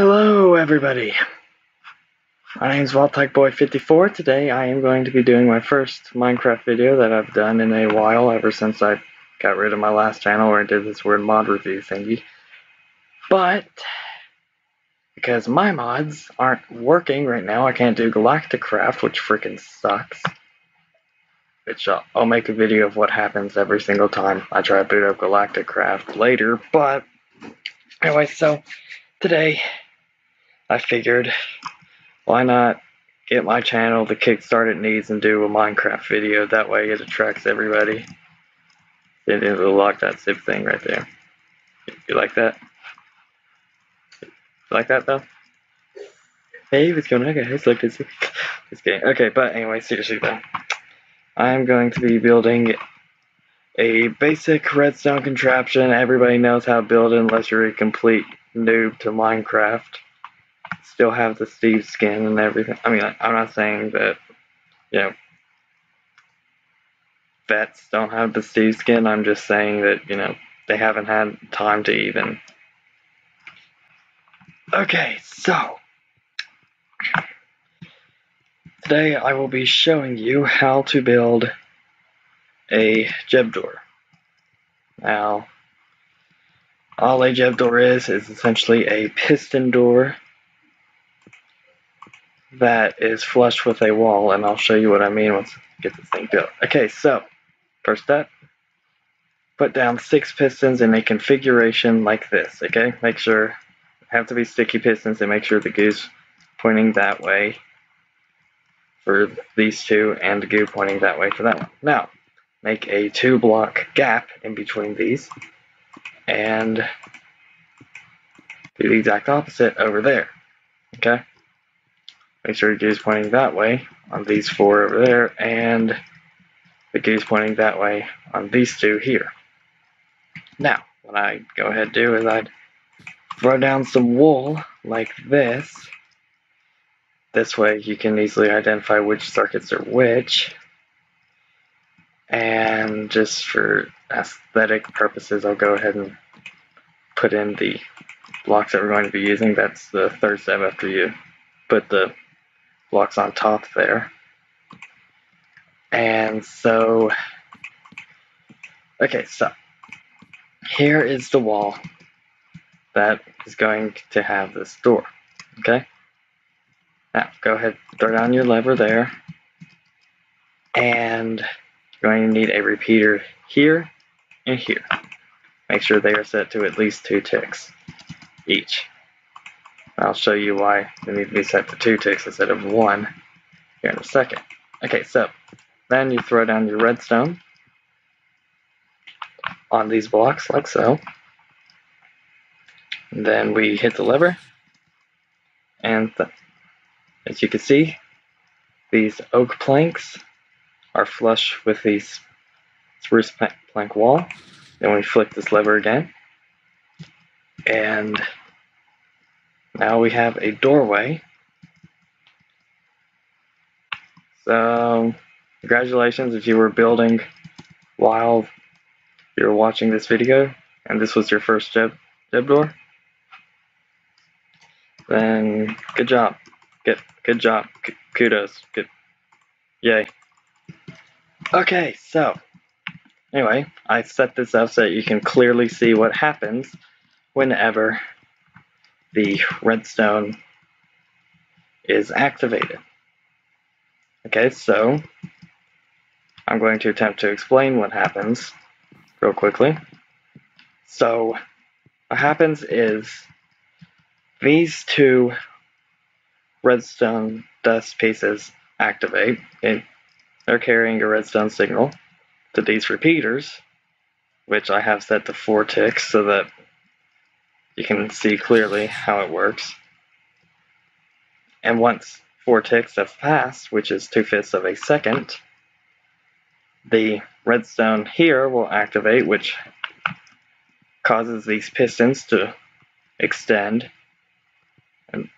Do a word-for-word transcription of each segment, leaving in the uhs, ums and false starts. Hello everybody, my name is VaultTechBoy fifty-four. Today I am going to be doing my first Minecraft video that I've done in a while, ever since I got rid of my last channel where I did this weird mod review thingy. But because my mods aren't working right now, I can't do Galacticraft, which freaking sucks. Which I'll, I'll make a video of what happens every single time I try to boot up Galacticraft later. But anyway, so today I figured, why not get my channel the kickstart it needs and do a Minecraft video? That way it attracts everybody. It will lock that zip thing right there. You like that? You like that though? Hey, what's going on guys? Like this? Just kidding. Okay, but anyway, seriously though, I'm going to be building a basic redstone contraption. Everybody knows how to build it unless you're a complete noob to Minecraft. Still have the Steve skin and everything. I mean, I'm not saying that, you know, vets don't have the Steve skin. I'm just saying that, you know, they haven't had time to even. Okay, so today I will be showing you how to build a Jeb door. Now, all a Jeb door is is essentially a piston door that is flush with a wall, and I'll show you what I mean once I get this thing built. Okay, so first step, put down six pistons in a configuration like this. Okay, make sure have to be sticky pistons, and make sure the goo's pointing that way for these two, and the goo pointing that way for that one. Now, make a two block gap in between these, and do the exact opposite over there. Okay? Make sure the goo's pointing that way on these four over there, and the goo's pointing that way on these two here. Now, what I go ahead and do is I'd throw down some wool like this. This way you can easily identify which circuits are which. And just for aesthetic purposes, I'll go ahead and put in the blocks that we're going to be using. That's the third step after you put the blocks on top there. And so, okay, so here is the wall that is going to have this door, okay? Now, go ahead, throw down your lever there, and you're going to need a repeater here and here. Make sure they are set to at least two ticks each. I'll show you why they need to be set to two ticks instead of one here in a second. Okay, so then you throw down your redstone on these blocks like so. And then we hit the lever, and th as you can see, these oak planks are flush with the spruce plank wall. Then we flick this lever again, and now we have a doorway. So congratulations if you were building while you were watching this video and this was your first Jeb, Jeb door. Then good job, good, good job, K kudos, good, yay. Okay, so anyway, I set this up so that you can clearly see what happens whenever the redstone is activated. Okay, so I'm going to attempt to explain what happens real quickly. So what happens is these two redstone dust pieces activate, and they're carrying a redstone signal to these repeaters, which I have set to four ticks so that you can see clearly how it works. And once four ticks have passed, which is two-fifths of a second, the redstone here will activate, which causes these pistons to extend, and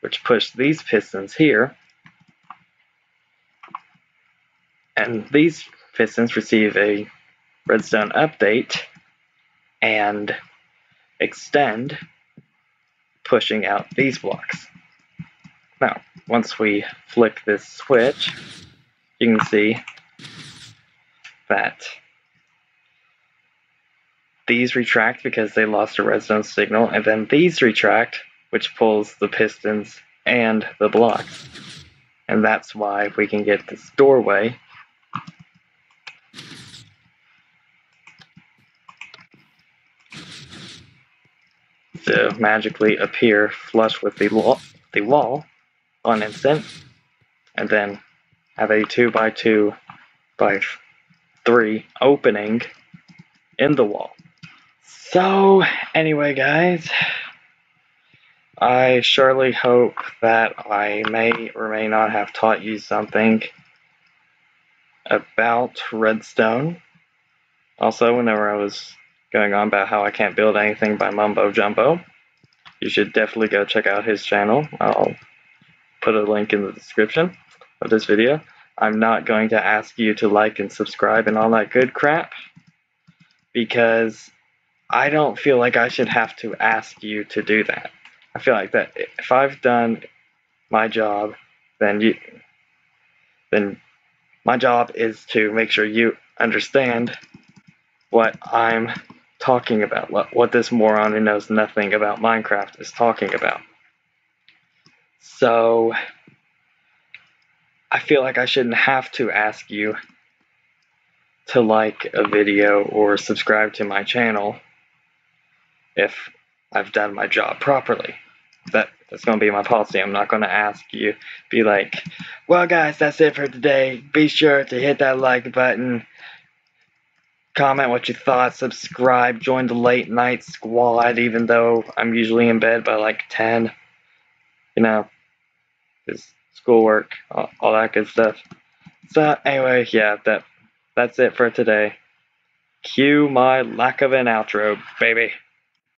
which push these pistons here. And these pistons receive a redstone update and extend pushing out these blocks. Now, once we flick this switch, you can see that these retract because they lost a redstone signal, and then these retract, which pulls the pistons and the blocks. And that's why we can get this doorway to magically appear flush with the wall, the wall on instant, and then have a two by two by three opening in the wall. So anyway guys, I surely hope that I may or may not have taught you something about redstone. Also, whenever I was going on about how I can't build anything by Mumbo Jumbo, you should definitely go check out his channel. I'll put a link in the description of this video. I'm not going to ask you to like and subscribe and all that good crap, because I don't feel like I should have to ask you to do that. I feel like that if I've done my job, then you, then my job is to make sure you understand what I'm talking about, what, what this moron who knows nothing about Minecraft is talking about. So I feel like I shouldn't have to ask you to like a video or subscribe to my channel if I've done my job properly. That, that's going to be my policy. I'm not going to ask you, be like, well guys, that's it for today. Be sure to hit that like button. Comment what you thought. Subscribe. Join the late night squad, even though I'm usually in bed by like ten. You know, just schoolwork, all, all that good stuff. So anyway, yeah, that that's it for today. Cue my lack of an outro, baby.